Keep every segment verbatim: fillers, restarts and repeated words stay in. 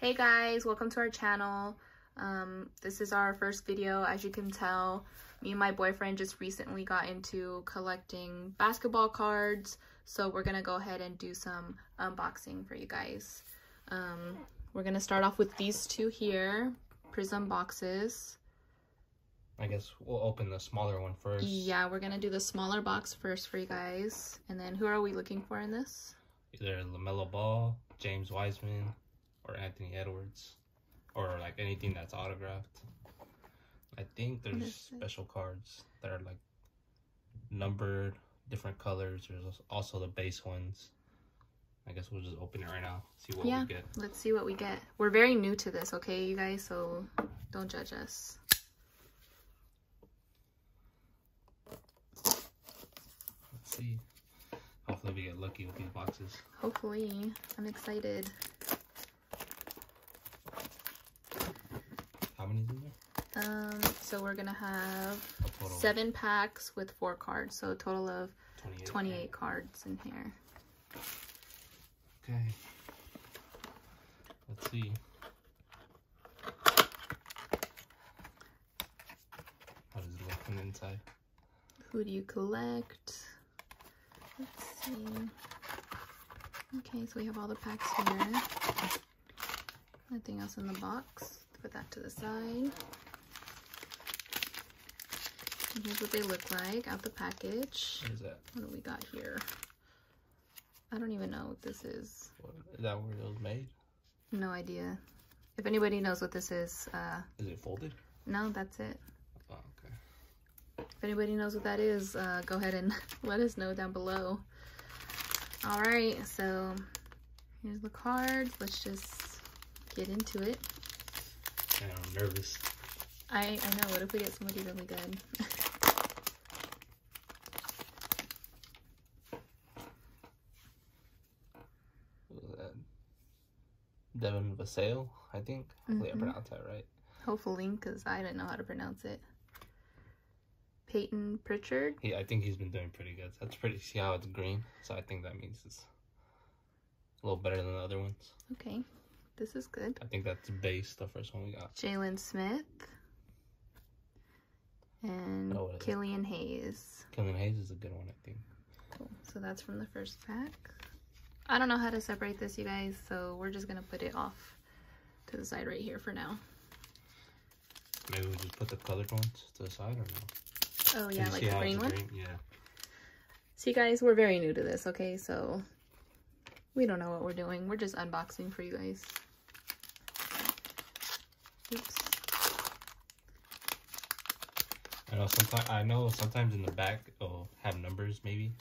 Hey guys, welcome to our channel. Um, this is our first video. As you can tell, me and my boyfriend just recently got into collecting basketball cards, so we're gonna go ahead and do some unboxing for you guys. Um, we're gonna start off with these two here, Prizm boxes. I guess we'll open the smaller one first. Yeah, we're gonna do the smaller box first for you guys. And then who are we looking for in this? Either LaMelo Ball, James Wiseman, or Anthony Edwards, or like anything that's autographed. I think there's special cards that are like numbered, different colors. There's also the base ones. I guess we'll just open it right now, see what yeah, we get. Yeah, let's see what we get. We're very new to this, okay, you guys, so don't judge us. Let's see. Hopefully we get lucky with these boxes. Hopefully. I'm excited. How many is in there? Um, so we're gonna have seven packs with four cards, so a total of twenty-eight, twenty-eight cards in here. Okay. Let's see. How does it look from the inside? Who do you collect? Let's see. Okay, so we have all the packs here. Nothing else in the box. Put that to the side. And here's what they look like out the package. What is that? What do we got here? I don't even know what this is. What, is that where it was made? No idea. If anybody knows what this is, uh, is it folded? No, that's it. Oh, okay. If anybody knows what that is, uh, go ahead and let us know down below. All right, so here's the cards. Let's just get into it. I'm nervous. I, I know. What if we get somebody really good? What was that? Devin Vassell, I think. Hopefully mm-hmm. I pronounced that right. Hopefully, because I didn't know how to pronounce it. Peyton Pritchard? Yeah, I think he's been doing pretty good. That's pretty. See how it's green? So I think that means it's a little better than the other ones. Okay. This is good. I think that's base, the first one we got. Jalen Smith. And oh, Killian Hayes. Killian Hayes is a good one, I think. Cool. So that's from the first pack. I don't know how to separate this, you guys, so we're just going to put it off to the side right here for now. Maybe we just put the colored ones to the side or no? Oh, yeah, like the green one? Green? Yeah. See, guys, we're very new to this, okay? So we don't know what we're doing. We're just unboxing for you guys. Oops. I know sometimes I know sometimes in the back it'll have numbers maybe.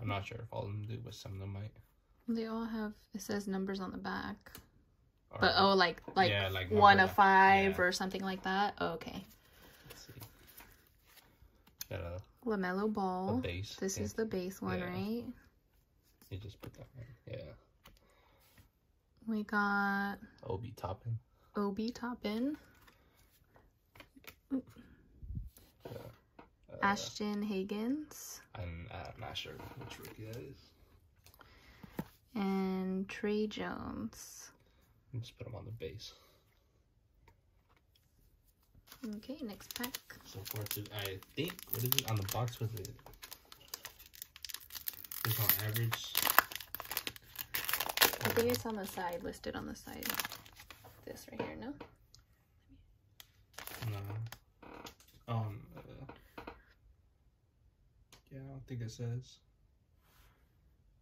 I'm not sure if all of them do, but some of them might. They all have, it says numbers on the back. Or, but oh like like, yeah, like one of five yeah. or something like that. Oh, okay. Let's see. Got a LaMelo Ball. A base. This yeah. is the base one, yeah. right? You just put that one. Yeah. We got Obi Toppin. Obi Toppin. Yeah. Uh, Ashton Higgins. I'm, I'm not sure which rookie that is. And Trey Jones. Just put him on the base. Okay, next pack. So far, I think what is it on the box with it? It's on average. I think it's on the side, listed on the side. This right here, no? No. Um, uh, yeah, I don't think it says.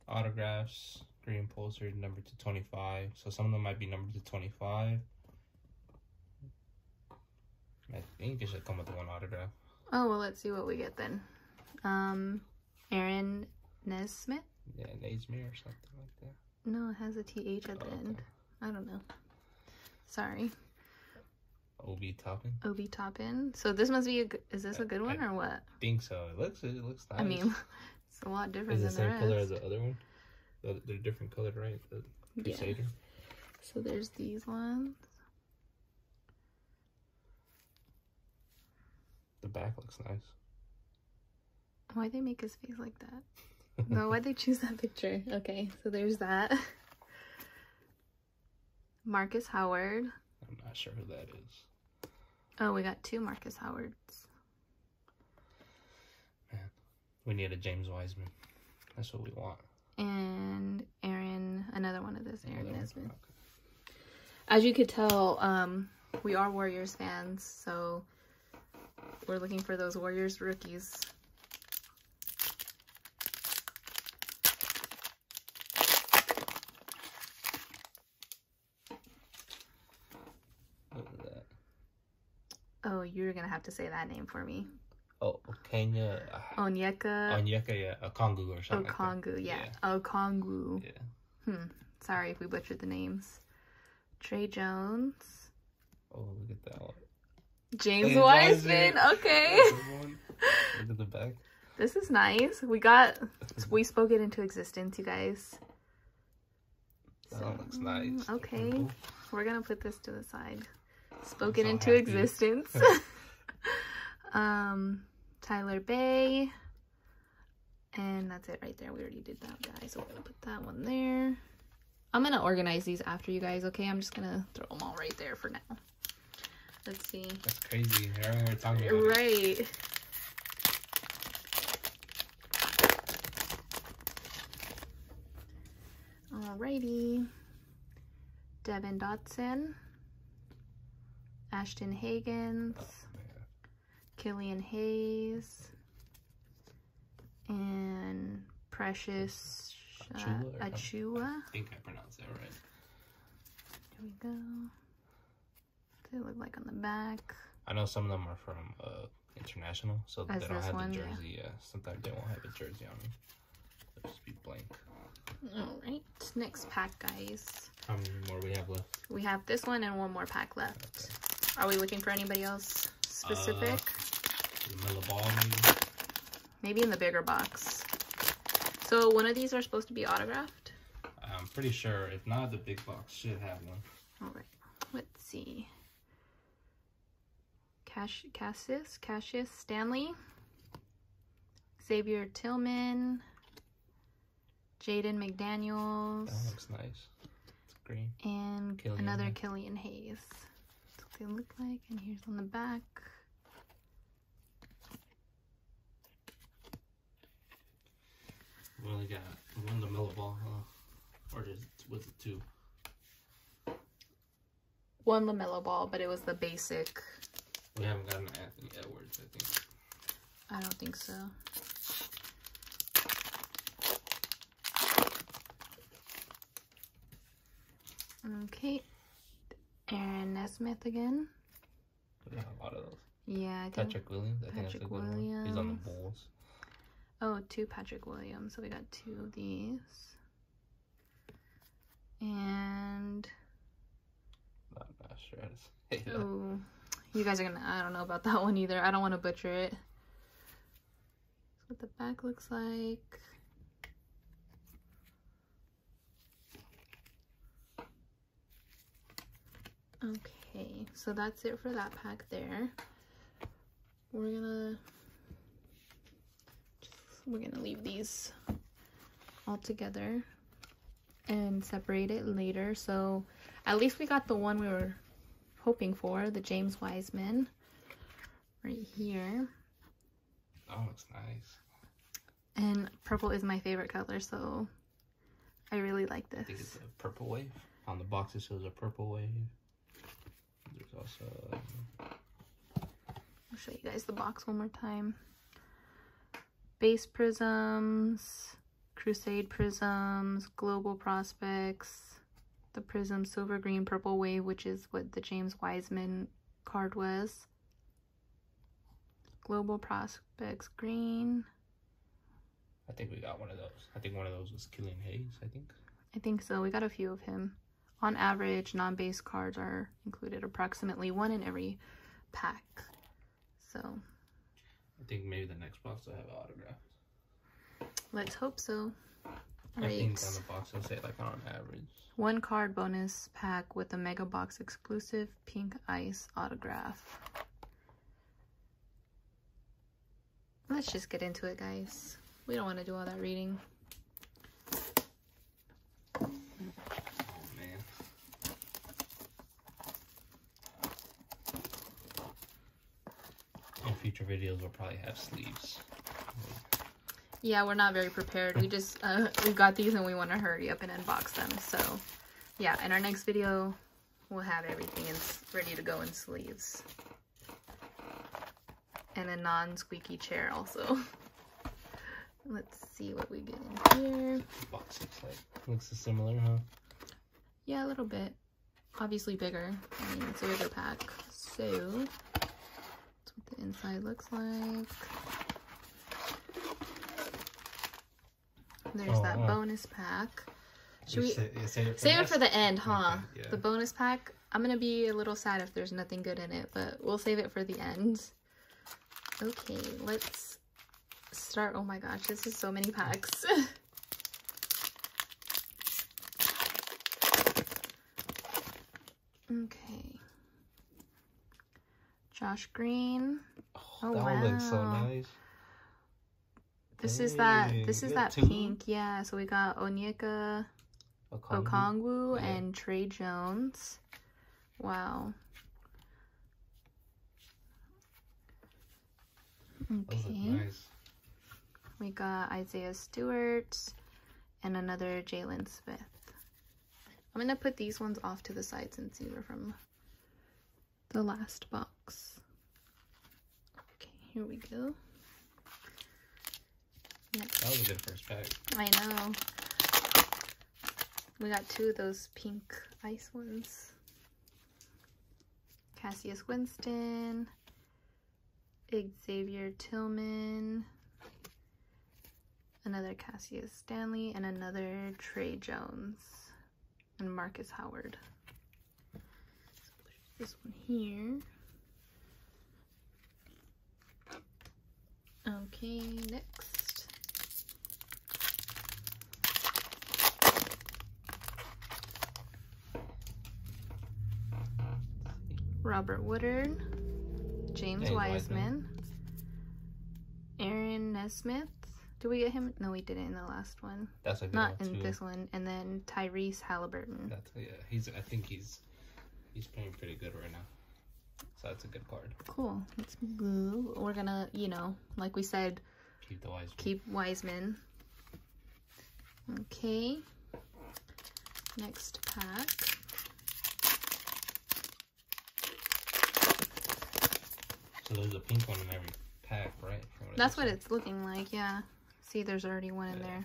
Autographs, green posters, number to twenty-five. So some of them might be numbered to twenty-five. I think it should come with one autograph. Oh, well, let's see what we get then. Um, Aaron Nesmith? Yeah, Nesmith or something like that. No, it has a T H at oh, the okay. end. I don't know. Sorry. Obi Toppin. Obi Toppin. So this must be a. Is this I, a good one I or what? I think so. It looks. It looks nice. I mean, it's a lot different than the rest. Is it the same color as the other one? The, they're different colored, right? The Crusader. Yeah. So there's these ones. The back looks nice. Why'd they make his face like that? No, why'd they choose that picture? Okay, so there's that. Marcus Howard. I'm not sure who that is. Oh, we got two Marcus Howards. Man, we need a James Wiseman. That's what we want. And Aaron, another one of this, Aaron Nesmith. Okay. As you could tell, um, we are Warriors fans, so we're looking for those Warriors rookies. What was that? Oh, you're going to have to say that name for me. Oh, Okenya. Uh, Onyeka. Onyeka, yeah. Okongwu or something. Okongwu, like yeah. yeah. Okongwu. Yeah. Hmm. Sorry if we butchered the names. Trey Jones. Oh, look at that one. James hey, Wiseman. Wiseman. Okay. Look at the back. This is nice. We got. We spoke it into existence, you guys. That so, looks nice. Okay. Cool. We're going to put this to the side. Spoke I'm it so into happy. existence. Um, Tyler Bay, and that's it right there. We already did that guy, so we're gonna put that one there. I'm gonna organize these after you guys, okay? I'm just gonna throw them all right there for now. Let's see. That's crazy. You're right here talking about it. Right. Alrighty. Devin Dotson, Ashton Higgins. Killian Hayes and Precious uh, Achiuwa. I think I pronounced that right. There we go. What do they look like on the back? I know some of them are from uh, international, so that they don't have one, the jersey. Yeah. Yeah, sometimes they won't have a jersey on them. They'll just be blank. All right, next pack, guys. How many more we have left? We have this one and one more pack left. Okay. Are we looking for anybody else specific? Uh, LaMelo Ball, maybe. Maybe in the bigger box. So one of these are supposed to be autographed? I'm pretty sure. If not, the big box should have one. Alright. Let's see. Cash Cassius? Cassius Stanley. Xavier Tillman. Jaden McDaniels. That looks nice. It's green. And Killian. another Killian Hayes. That's what they look like. And here's on the back. We only got one LaMelo Ball, huh? Or just, was it two? One LaMelo Ball, but it was the basic. We haven't gotten Anthony Edwards, I think. I don't think so. Okay. Aaron Nesmith again. We got a lot of those. Yeah, I think. Patrick Williams, I Patrick think that's a good Williams. one. He's on the Bulls. Oh, two Patrick Williams. So we got two of these. And I'm not sure how to say that. Oh, you guys are going to, I don't know about that one either. I don't want to butcher it. That's what the back looks like. Okay, so that's it for that pack there. We're going to... We're going to leave these all together and separate it later. So at least we got the one we were hoping for, the James Wiseman right here. That one looks nice. And purple is my favorite color, so I really like this. I think it's a purple wave. On the box it shows a purple wave. There's also... I'll show you guys the box one more time. Base Prisms, Crusade Prisms, Global Prospects, the Prism Silver Green Purple Wave, which is what the James Wiseman card was. Global Prospects Green. I think we got one of those. I think one of those was Killian Hayes, I think. I think so. We got a few of him. On average, non-base cards are included, approximately one in every pack. So... I think maybe the next box will have autographs. Let's hope so. All I right. think on the box it'll say like on average. One card bonus pack with a Mega Box exclusive Pink Ice autograph. Let's just get into it, guys. We don't want to do all that reading. Oh man. future videos will probably have sleeves. Yeah, we're not very prepared. We just uh, we got these and we want to hurry up and unbox them. So yeah, in our next video, we'll have everything ready to go in sleeves. And a non-squeaky chair also. Let's see what we get in here. The box looks like looks similar, huh? Yeah, a little bit. Obviously bigger. I mean, it's a bigger pack. So that's what the inside looks like. There's oh, that oh. bonus pack. Should we save, save it for, save it for the end, huh? Okay, yeah. The bonus pack. I'm gonna be a little sad if there's nothing good in it, but we'll save it for the end. Okay, let's start. Oh my gosh, this is so many packs. Okay. Josh Green. Oh, oh that wow. That one looks so nice. This hey, is that this is that two? pink, yeah. So we got Onyeka Okongwu, Okongwu yeah. and Trey Jones. Wow. Okay. Nice. We got Isaiah Stewart and another Jalen Smith. I'm gonna put these ones off to the side since these were from the last box. Okay, here we go. Next. That was a good first pack. I know. We got two of those pink ice ones. Cassius Winston. Xavier Tillman, another Cassius Stanley, and another Trey Jones, and Marcus Howard. Let's put this one here. Okay, next. Robert Woodard. James Wiseman, Aaron Nesmith. Did we get him? No, we didn't in the last one. That's a good one too. Not in this one. And then Tyrese Halliburton. That's a, yeah, he's. I think he's he's playing pretty good right now. So that's a good card. Cool. Let's go. We're gonna, you know, like we said, keep the Wiseman. Keep Wiseman. Okay. Next pack. So there's a pink one in every pack, right? What That's what it's looking like, yeah. See, there's already one in yeah. there.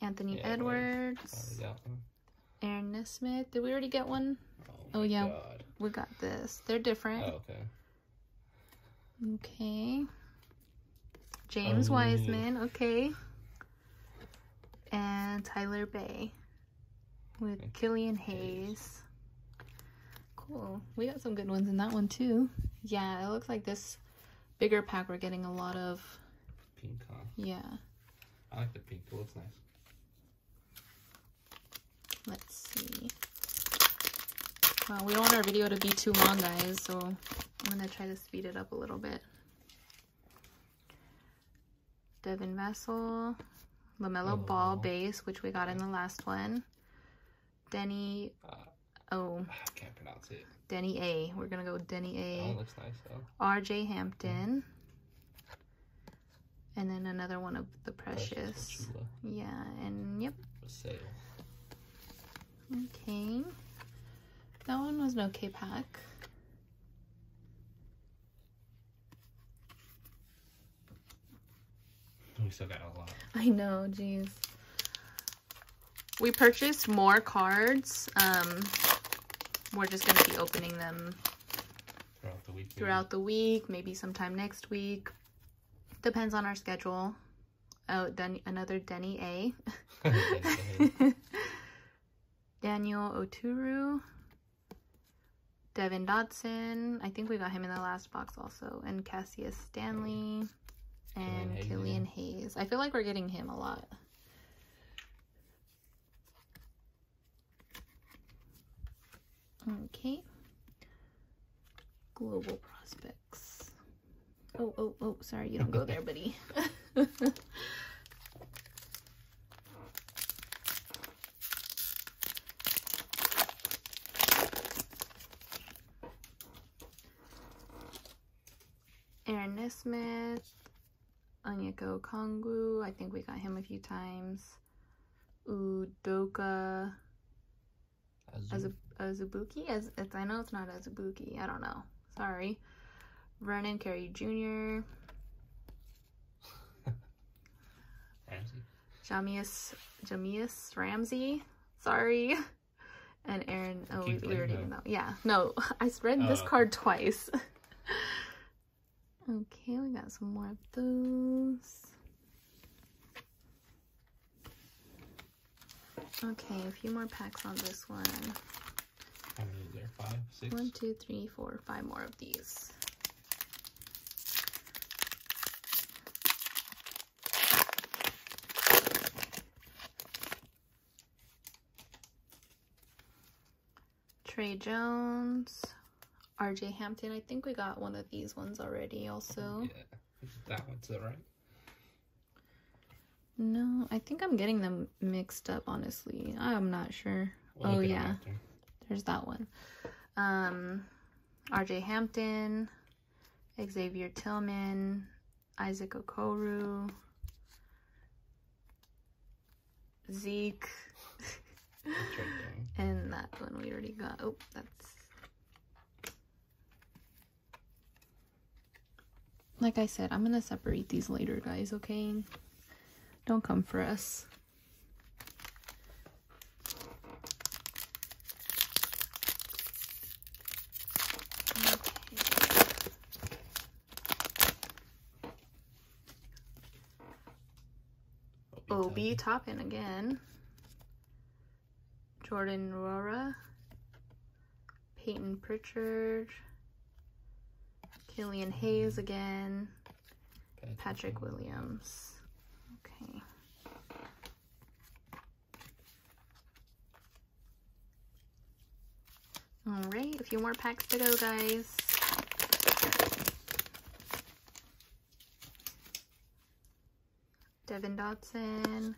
Anthony yeah, Edwards. Got one. Aaron Nesmith. Did we already get one? Oh, oh yeah. God. We got this. They're different. Oh, okay. Okay. James um, Wiseman, okay. And Tyler Bay with okay. Killian Hayes. Cool. We got some good ones in that one, too. Yeah, it looks like this bigger pack we're getting a lot of pink, huh? Yeah. I like the pink, it looks nice. Let's see. Well, we don't want our video to be too long, guys, so I'm gonna try to speed it up a little bit. Devin Vassell, LaMelo oh. Ball base, which we got in the last one. Denny uh, Oh I can't pronounce it. Denny A. We're going to go Denny A. That one looks nice, though. R J Hampton. Mm. And then another one of the Precious. Precious yeah, and yep. Sale. Okay. That one was an okay pack. We still got a lot. I know, jeez. We purchased more cards. Um... We're just going to be opening them throughout the week, throughout the week maybe sometime next week. Depends on our schedule. Oh, Den another Denny A. Daniel Oturu. Devin Dotson. I think we got him in the last box also. And Cassius Stanley. Oh. And Killian Hayes. Hayes. I feel like we're getting him a lot. Okay. Global Prospects. Oh, oh, oh, sorry, you don't go there, buddy. Aaron Nesmith, Onyeka Okongwu, I think we got him a few times, Udoka Azubuike, Azubuike? As, as, I know it's not Azubuike, I don't know, sorry, Vernon Carey Junior, Jameis, Jameis Ramsey, sorry, and Aaron, oh, we already know. know. Yeah, no, I read uh, this card twice. Okay, we got some more of those. Okay, a few more packs on this one. How many is there? Five, six? One, two, three, four, five more of these. Trey Jones, R J Hampton. I think we got one of these ones already also. Yeah, is that one to the right? No, I think I'm getting them mixed up, honestly. I'm not sure. We'll oh, yeah. There's that one. Um, R J Hampton, Xavier Tillman, Isaac Okoro, Zeke. And that one we already got. Oh, that's... Like I said, I'm going to separate these later, guys, okay? Don't come for us. Okay. Obi Toppin again. Jordan Rora, Peyton Pritchard, Killian Hayes again, Patrick, Patrick Williams. Okay. Alright, a few more packs to go, guys. Devin Dotson,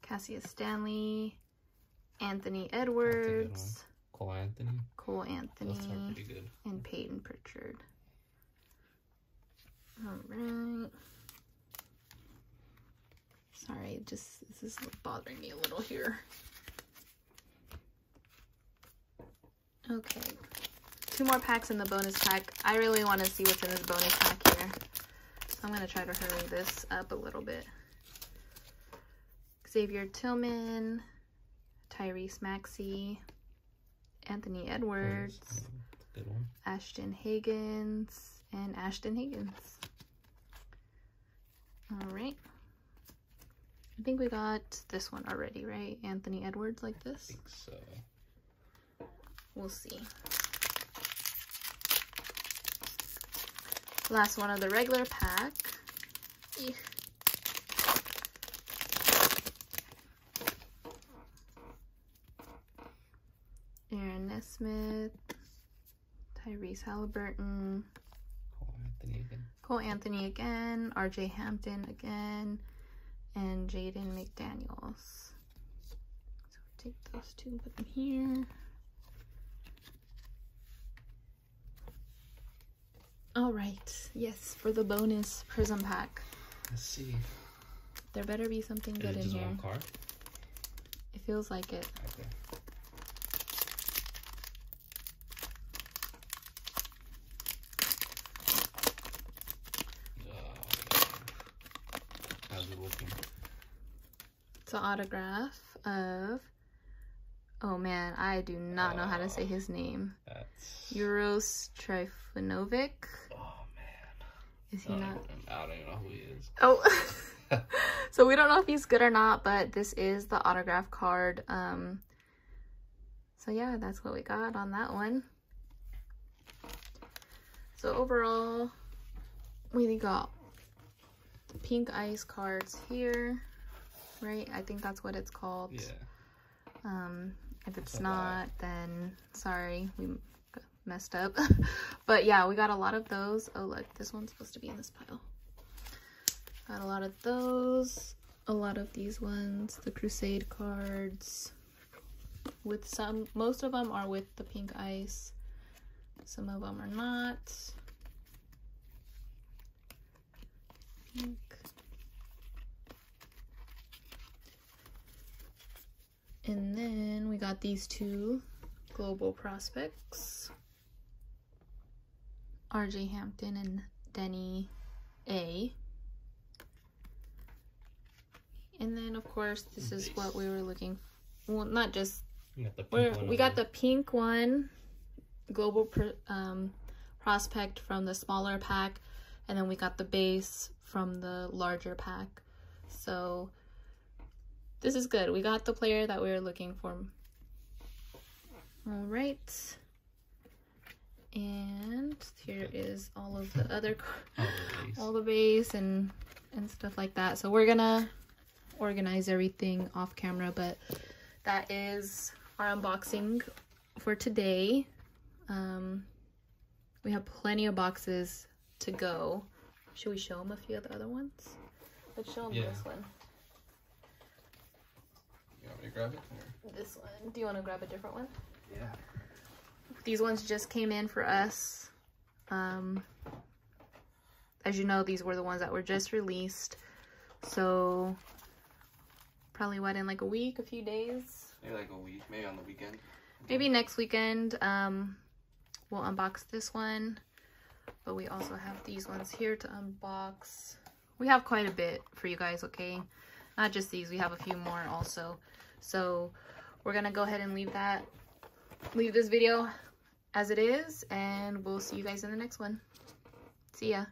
Cassius Stanley, Anthony Edwards, Cole Anthony, Cole Anthony, good. and Peyton Pritchard. All right. Sorry, just this is bothering me a little here. Okay, two more packs in the bonus pack. I really want to see what's in this bonus pack here, so I'm gonna try to hurry this up a little bit. Xavier Tillman, Tyrese Maxey, Anthony Edwards, Good one. Ashton Higgins, and Ashton Higgins. Alright. I think we got this one already, right? Anthony Edwards like this? I think so. We'll see. Last one of the regular pack. Eek. Aaron Nesmith, Tyrese Halliburton, Cole Anthony again, Cole Anthony again, R J Hampton again, and Jaden McDaniels. So take those two and put them here. Alright, yes, for the bonus Prism pack. Let's see. There better be something Is good it in just here. One card? It feels like it. Okay. The autograph of, oh man, I do not oh, know how to say his name. That's... Euros Trifunovic. Oh man, is he I not? Even, I don't even know who he is. Oh, so we don't know if he's good or not, but this is the autograph card. Um, so yeah, that's what we got on that one. So overall, we got the Pink Ice cards here. Right, I think that's what it's called. Yeah. Um, if it's not, then sorry, we messed up. But yeah, we got a lot of those. Oh look, this one's supposed to be in this pile. Got a lot of those. A lot of these ones, the Crusade cards. With some, most of them are with the Pink Ice. Some of them are not. think. And then we got these two Global Prospects, R J Hampton and Denny A. And then, of course, this is nice. What we were looking for. Well, not just... We got the pink one. We got the pink one, Global pro, um, Prospect from the smaller pack. And then we got the base from the larger pack. So, this is good. We got the player that we were looking for. All right. And here is all of the other... all, the all the base and, and stuff like that. So, we're going to... organize everything off camera, but that is our unboxing for today. Um, we have plenty of boxes to go. Should we show them a few of the other ones? Let's show them yeah. this one. You want me to grab it? Or? This one. Do you want to grab a different one? Yeah. These ones just came in for us. Um, as you know, these were the ones that were just released. So... probably what, in like a week, a few days? Maybe like a week, maybe on the weekend. Maybe next weekend, um, we'll unbox this one. But we also have these ones here to unbox. We have quite a bit for you guys, okay? Not just these, we have a few more also. So we're gonna go ahead and leave that, leave this video as it is, and we'll see you guys in the next one. See ya.